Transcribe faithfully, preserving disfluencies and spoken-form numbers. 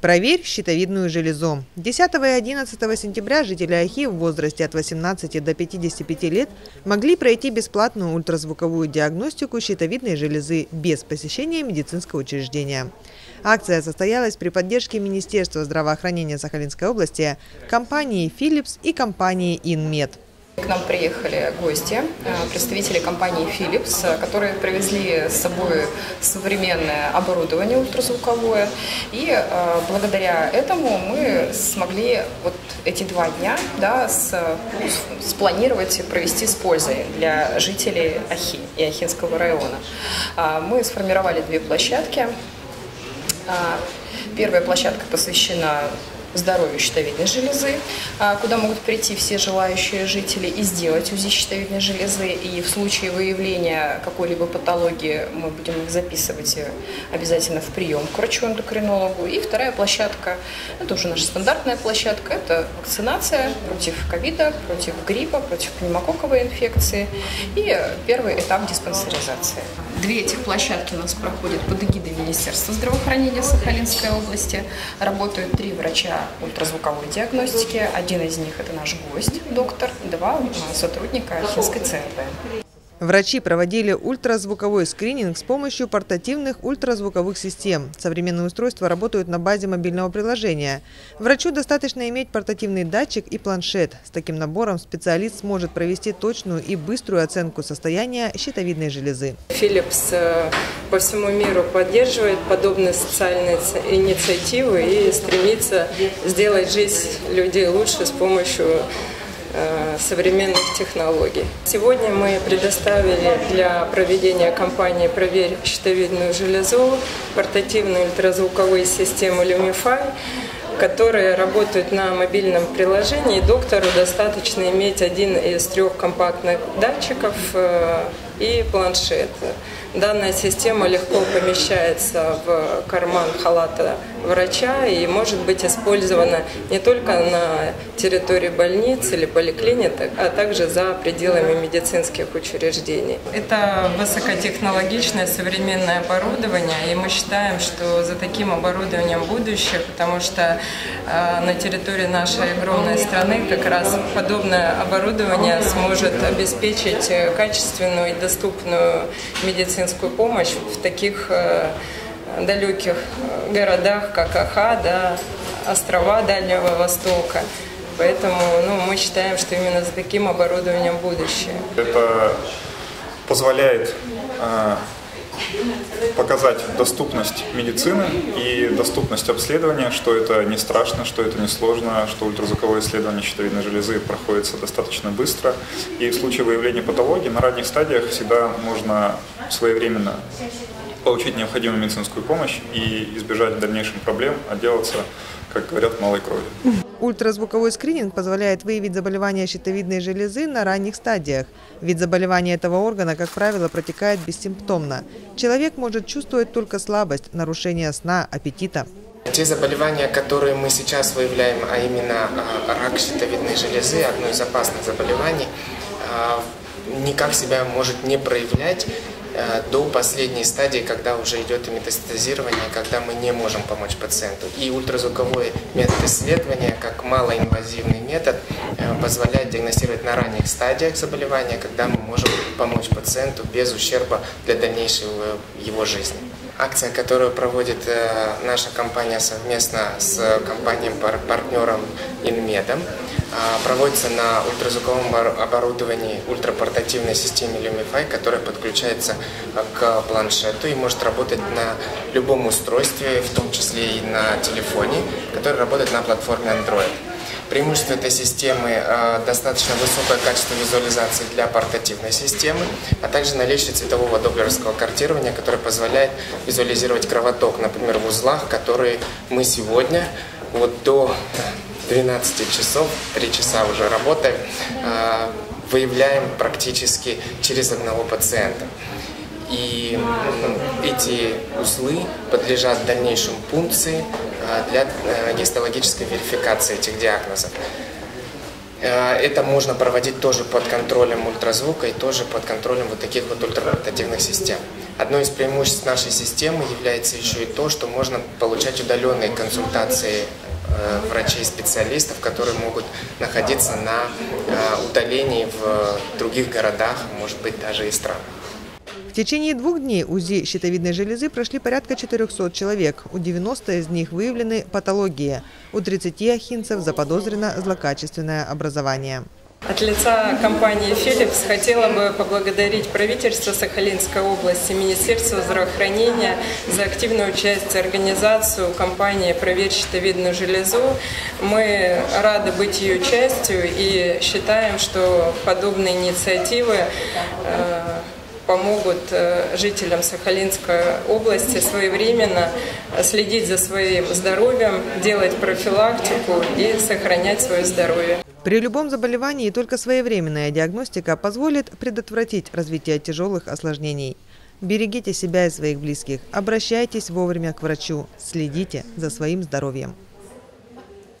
Проверь щитовидную железу. десятого и одиннадцатого сентября жители Охи в возрасте от восемнадцати до пятидесяти пяти лет могли пройти бесплатную ультразвуковую диагностику щитовидной железы без посещения медицинского учреждения. Акция состоялась при поддержке Министерства здравоохранения Сахалинской области, компании Philips и компании Inmed. К нам приехали гости, представители компании Philips, которые привезли с собой современное оборудование ультразвуковое. И благодаря этому мы смогли вот эти два дня да, с, спланировать и провести с пользой для жителей Охи и Охинского района. Мы сформировали две площадки. Первая площадка посвящена здоровью щитовидной железы, куда могут прийти все желающие жители и сделать УЗИ щитовидной железы. И в случае выявления какой-либо патологии мы будем их записывать обязательно в прием к врачу-эндокринологу. И вторая площадка, это уже наша стандартная площадка, это вакцинация против ковида, против гриппа, против пневмококковой инфекции и первый этап диспансеризации. Две этих площадки у нас проходят под эгидой Министерства здравоохранения Сахалинской области. Работают три врача ультразвуковой диагностики. Один из них – это наш гость, доктор, два – сотрудника Охинской ЦНБ. Врачи проводили ультразвуковой скрининг с помощью портативных ультразвуковых систем. Современные устройства работают на базе мобильного приложения. Врачу достаточно иметь портативный датчик и планшет. С таким набором специалист сможет провести точную и быструю оценку состояния щитовидной железы. Philips по всему миру поддерживает подобные социальные инициативы и стремится сделать жизнь людей лучше с помощью современных технологий. Сегодня мы предоставили для проведения кампании «Проверь щитовидную железу» портативные ультразвуковые системы Lumify, которые работают на мобильном приложении. Доктору достаточно иметь один из трех компактных датчиков и планшет. Данная система легко помещается в карман халата врача и может быть использована не только на территории больниц или поликлиники, а также за пределами медицинских учреждений. Это высокотехнологичное современное оборудование, и мы считаем, что за таким оборудованием будущее, потому что на территории нашей огромной страны как раз подобное оборудование сможет обеспечить качественную и доступную медицинскую помощь в таких э, далеких городах, как Оха, да, острова Дальнего Востока. Поэтому ну, мы считаем, что именно за таким оборудованием будущее. Это позволяет э, показать доступность медицины и доступность обследования, что это не страшно, что это не сложно, что ультразвуковое исследование щитовидной железы проходится достаточно быстро. И в случае выявления патологии на ранних стадиях всегда можно своевременно получить необходимую медицинскую помощь и избежать дальнейших проблем, отделаться, как говорят, малой кровью. Ультразвуковой скрининг позволяет выявить заболевания щитовидной железы на ранних стадиях. Ведь заболевание этого органа, как правило, протекает бессимптомно. Человек может чувствовать только слабость, нарушение сна, аппетита. Те заболевания, которые мы сейчас выявляем, а именно рак щитовидной железы, одно из опасных заболеваний, никак себя может не проявлять до последней стадии, когда уже идет и метастазирование, когда мы не можем помочь пациенту. И ультразвуковой метод исследования, как малоинвазивный метод, позволяет диагностировать на ранних стадиях заболевания, когда мы можем помочь пациенту без ущерба для дальнейшего его жизни. Акция, которую проводит наша компания совместно с компанией-партнером Inmed, проводится на ультразвуковом оборудовании ультрапортативной системе Lumify, которая подключается к планшету и может работать на любом устройстве, в том числе и на телефоне, который работает на платформе Android. Преимущество этой системы – достаточно высокое качество визуализации для портативной системы, а также наличие цветового доплеровского картирования, которое позволяет визуализировать кровоток, например, в узлах, которые мы сегодня вот до двенадцати часов, три часа уже работаем, выявляем практически через одного пациента. И эти узлы подлежат дальнейшей пункции для гистологической верификации этих диагнозов. Это можно проводить тоже под контролем ультразвука и тоже под контролем вот таких вот ультрапортативных систем. Одно из преимуществ нашей системы является еще и то, что можно получать удаленные консультации врачей-специалистов, которые могут находиться на удалении в других городах, может быть, даже и странах. В течение двух дней УЗИ щитовидной железы прошли порядка четырёхсот человек. У девяноста из них выявлены патологии. У тридцати охинцев заподозрено злокачественное образование. От лица компании Philips хотела бы поблагодарить правительство Сахалинской области, Министерство здравоохранения за активное участие в организацию компании «Проверь щитовидную железу». Мы рады быть ее частью и считаем, что подобные инициативы помогут жителям Сахалинской области своевременно следить за своим здоровьем, делать профилактику и сохранять свое здоровье. При любом заболевании только своевременная диагностика позволит предотвратить развитие тяжелых осложнений. Берегите себя и своих близких, обращайтесь вовремя к врачу, следите за своим здоровьем.